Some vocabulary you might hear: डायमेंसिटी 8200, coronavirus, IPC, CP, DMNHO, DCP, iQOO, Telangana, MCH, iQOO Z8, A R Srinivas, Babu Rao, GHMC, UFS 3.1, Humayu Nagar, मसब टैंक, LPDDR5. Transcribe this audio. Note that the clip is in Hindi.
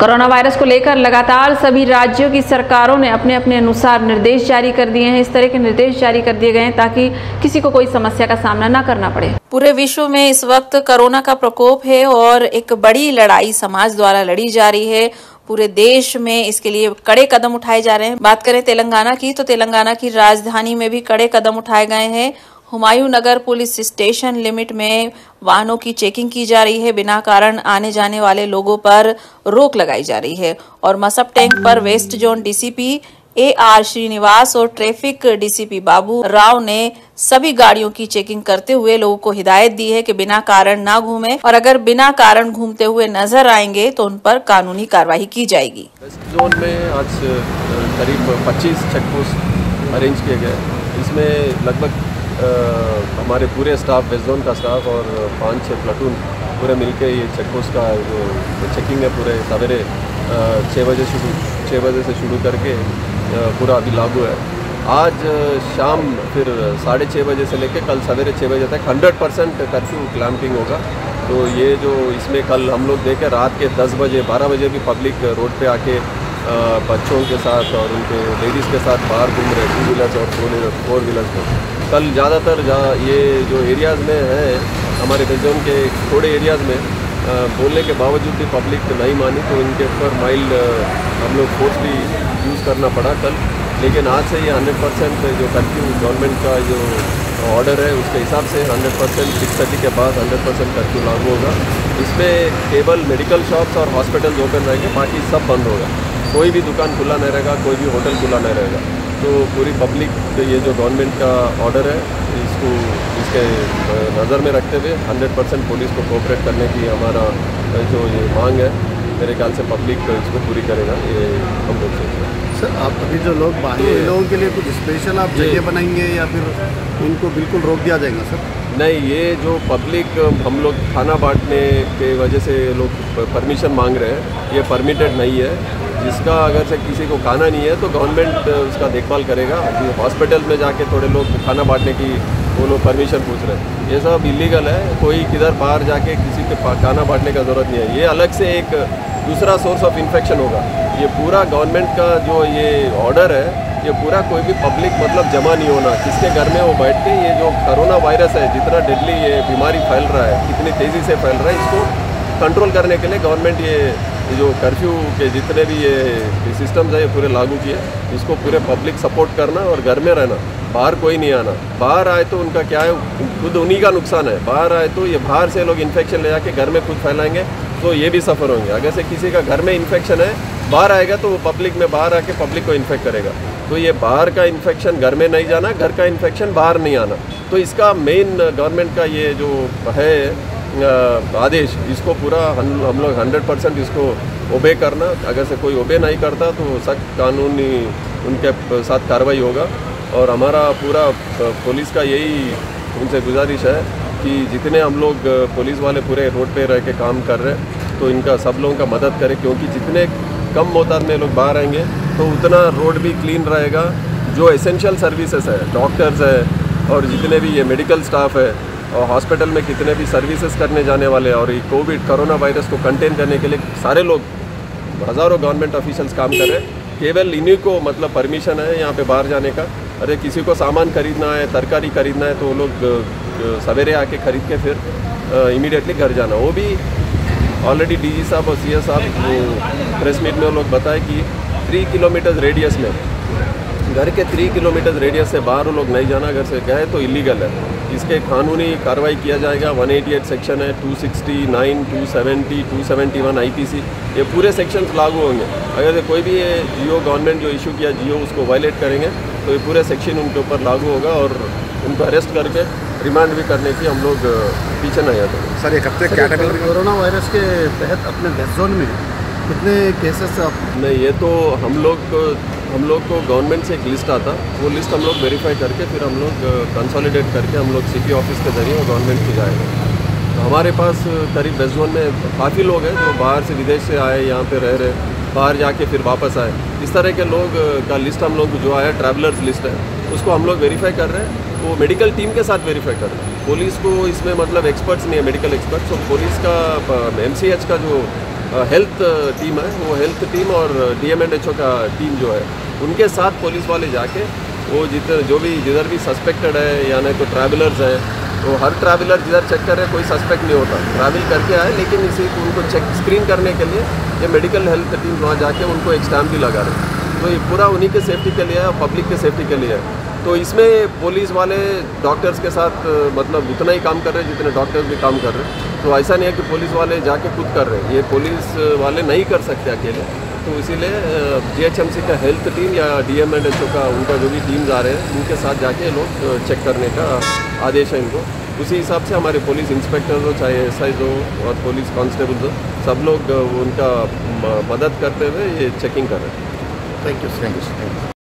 कोरोना वायरस को लेकर लगातार सभी राज्यों की सरकारों ने अपने अपने अनुसार निर्देश जारी कर दिए हैं। इस तरह के निर्देश जारी कर दिए गए हैं ताकि किसी को कोई समस्या का सामना न करना पड़े। पूरे विश्व में इस वक्त कोरोना का प्रकोप है और एक बड़ी लड़ाई समाज द्वारा लड़ी जा रही है। पूरे देश में इसके लिए कड़े कदम उठाए जा रहे हैं। बात करें तेलंगाना की तो तेलंगाना की राजधानी में भी कड़े कदम उठाए गए हैं। Humayun Nagar police station limit में वाहनों की चेकिंग की जा रही है। बिना कारण आने जाने वाले लोगों पर रोक लगाई जा रही है और मसब टैंक पर west zone DCP AR Srinivas और ट्रैफिक डीसीपी बाबू राव ने सभी गाड़ियों की चेकिंग करते हुए लोगों को हिदायत दी है कि बिना कारण ना घूमें और अगर बिना कारण घूमते हुए नजर आएंगे तो उन पर कानूनी कार्रवाई की जाएगी। वेस्ट जोन में आज करीब 25 चेकपोस्ट अरेंज किए गए। इसमें लगभग हमारे पूरे स्टाफ, वेस्ट जोन का स्टाफ और 5-6 प्लाटून पूरे मिलके ये चेकपोस्ट का जो चेकिंग है पूरे सवेरे 6 बजे से शुरू करके पूरा अभी लागू है। आज शाम फिर 6:30 बजे से लेकर कल सवेरे 6 बजे तक 100% कर्फ्यू क्लैंपिंग होगा। तो ये जो इसमें कल हम लोग देखें रात के 10 बजे 12 बजे भी पब्लिक रोड पे आके बच्चों के साथ और उनके लेडीज़ के साथ बाहर घूम रहे टू व्हीलर्स और फोर व्हीलर्स को कल ज़्यादातर ये जो एरियाज़ में है हमारे रेजोन के थोड़े एरियाज़ में बोलने के बावजूद भी पब्लिक नहीं मानी तो इनके ऊपर माइल्ड हम लोग फोर्स भी यूज़ करना पड़ा कल। लेकिन आज से ये 100% जो कर्फ्यू गवर्नमेंट का जो ऑर्डर है उसके हिसाब से 100% 6:30 के बाद 100% कर्फ्यू लागू होगा। इसमें केवल मेडिकल शॉप्स और हॉस्पिटल्स ओपन रहेंगे, बाकी सब बंद होगा। कोई भी दुकान खुला नहीं रहेगा, कोई भी होटल खुला नहीं रहेगा। तो पूरी पब्लिक तो ये जो गवर्नमेंट का ऑर्डर है इसको इसके नज़र में रखते हुए 100% पुलिस को कोऑपरेट करने की हमारा जो ये मांग है, मेरे ख्याल से पब्लिक इसको पूरी करेगा। ये हम लोग सर आप अभी जो लोग बाहर लोगों के लिए कुछ स्पेशल आप जगह बनाएंगे या फिर उनको बिल्कुल रोक दिया जाएगा सर? नहीं, ये जो पब्लिक हम लोग खाना बांटने के वजह से लोग परमिशन मांग रहे हैं, ये परमिटेड नहीं है। जिसका अगर से किसी को खाना नहीं है तो गवर्नमेंट उसका देखभाल करेगा। हॉस्पिटल में जाके थोड़े लोग खाना बांटने की वो लोग परमिशन पूछ रहे हैं, ये सब इलीगल है। कोई किधर बाहर जाके किसी के खाना बांटने का ज़रूरत नहीं है। ये अलग से एक दूसरा सोर्स ऑफ इन्फेक्शन होगा। ये पूरा गवर्नमेंट का जो ये ऑर्डर है ये पूरा कोई भी पब्लिक मतलब जमा नहीं होना, जिसके घर में वो बैठ के ये जो कोरोना वायरस है जितना डेडली ये बीमारी फैल रहा है, कितनी तेज़ी से फैल रहा है, इसको कंट्रोल करने के लिए गवर्नमेंट ये जो कर्फ्यू के जितने भी ये सिस्टम्स है ये पूरे लागू किए। इसको पूरे पब्लिक सपोर्ट करना और घर में रहना, बाहर कोई नहीं आना। बाहर आए तो उनका क्या है, खुद उन्हीं का नुकसान है। बाहर आए तो ये बाहर से लोग इन्फेक्शन ले जाके घर में खुद फैलाएंगे तो ये भी सफ़र होंगे। अगर से किसी का घर में इन्फेक्शन है बाहर आएगा तो वो पब्लिक में बाहर आके पब्लिक को इन्फेक्ट करेगा। तो ये बाहर का इन्फेक्शन घर में नहीं जाना, घर का इन्फेक्शन बाहर नहीं आना। तो इसका मेन गवर्नमेंट का ये जो है आदेश, इसको पूरा हम लोग 100% इसको ओबे करना। अगर से कोई ओबे नहीं करता तो सख्त कानूनी उनके साथ कार्रवाई होगा। और हमारा पूरा पुलिस का यही उनसे गुजारिश है कि जितने हम लोग पुलिस वाले पूरे रोड पे रह के काम कर रहे हैं तो इनका सब लोगों का मदद करें, क्योंकि जितने कम मोहताज में लोग बाहर आएंगे तो उतना रोड भी क्लीन रहेगा। जो एसेंशियल सर्विसेज है, डॉक्टर्स है और जितने भी ये मेडिकल स्टाफ है और हॉस्पिटल में कितने भी सर्विसेज करने जाने वाले और ये कोविड कोरोना वायरस को कंटेन करने के लिए सारे लोग हज़ारों गवर्नमेंट ऑफिशियल्स काम कर रहे हैं। केवल इन्हीं को मतलब परमिशन है यहाँ पे बाहर जाने का। अरे किसी को सामान खरीदना है, तरकारी खरीदना है तो वो लोग सवेरे आके खरीद के फिर इमीडिएटली घर जाना। वो भी ऑलरेडी DG साहब और CA साहब प्रेस मीट में वो लोग बताए कि 3 किलोमीटर रेडियस में, घर के 3 किलोमीटर रेडियस से बाहर वो लोग नहीं जाना। अगर से गए तो इलीगल है, इसके कानूनी कार्रवाई किया जाएगा। 188 सेक्शन है, 269, 270, 271 IPC, ये पूरे सेक्शन लागू होंगे। अगर कोई भी ये जियो गवर्नमेंट जो इशू किया जियो उसको वायलेट करेंगे तो ये पूरे सेक्शन उनके ऊपर लागू होगा और उनको अरेस्ट करके रिमांड भी करने की हम लोग पीछे नहीं आते। सर एक हफ्ते कैटेगरी कोरोना वायरस के तहत अपने वेस्ट जोन में कितने केसेस? नहीं, ये तो हम लोग को गवर्नमेंट से एक लिस्ट आता, वो लिस्ट हम लोग वेरीफाई करके फिर हम लोग कंसोलिडेट करके हम लोग CP ऑफिस के जरिए गवर्नमेंट को जाएगा। तो हमारे पास करीब वेस्ट जोन में काफ़ी लोग हैं जो बाहर से, विदेश से आए, यहाँ पे रह रहे, बाहर जाके फिर वापस आए। इस तरह के लोग का लिस्ट हम लोग जो आया ट्रैवलर्स लिस्ट है उसको हम लोग वेरीफाई कर रहे हैं। वो मेडिकल टीम के साथ वेरीफाई कर रहे हैं, पुलिस को इसमें मतलब एक्सपर्ट्स नहीं है, मेडिकल एक्सपर्ट्स। तो पुलिस का MCH का जो हेल्थ टीम है, वो हेल्थ टीम और DMNHO का टीम जो है उनके साथ पुलिस वाले जाके वो जिधर भी सस्पेक्टेड है यानी तो ट्रैवलर्स है, तो हर ट्रैवलर जिधर चेक करे कोई सस्पेक्ट नहीं होता, ट्रैवल करके आए, लेकिन इसी उनको चेक स्क्रीन करने के लिए ये मेडिकल हेल्थ टीम वहाँ जाके उनको एक स्टैम्प भी लगा रहे हैं। तो ये पूरा उन्हीं के सेफ्टी के लिए है और पब्लिक के सेफ्टी के लिए है। तो इसमें पुलिस वाले डॉक्टर्स के साथ मतलब उतना ही काम कर रहे हैं जितने डॉक्टर्स भी काम कर रहे हैं। तो ऐसा नहीं है कि पुलिस वाले जाके खुद कर रहे हैं, ये पुलिस वाले नहीं कर सकते अकेले। तो इसीलिए GHMC का हेल्थ टीम या DMNHO का उनका जो भी टीम्स आ रहे हैं उनके साथ जाके लोग चेक करने का आदेश है इनको। उसी हिसाब से हमारे पुलिस इंस्पेक्टर हो चाहे SI हो और पुलिस कांस्टेबल हो, सब लोग उनका मदद करते हुए ये चेकिंग कर रहे हैं। Thank you.